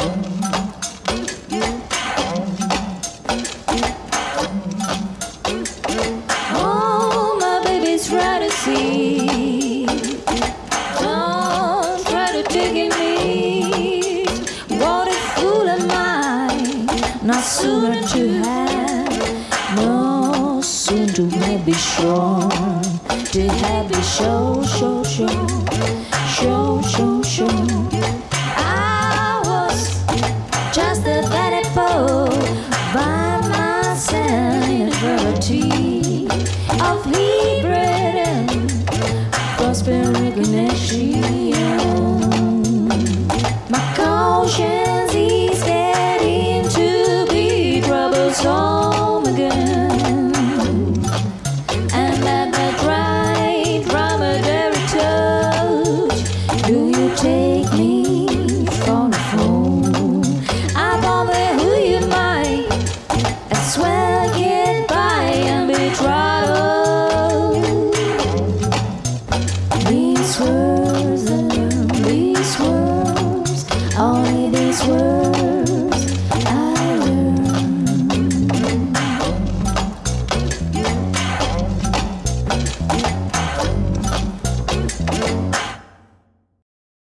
Oh, my baby's right to see. Don't try to dig in me. What a fool am I, not sooner to have, no soon to be sure, to have be show, show, show, show, show, show. Of Hebrew and prosperity, my conscience is getting to be troublesome again, and at my dry dromedary touch, do you take me for the fool? I don't know who you might as well get by and be tried. These words, only these words.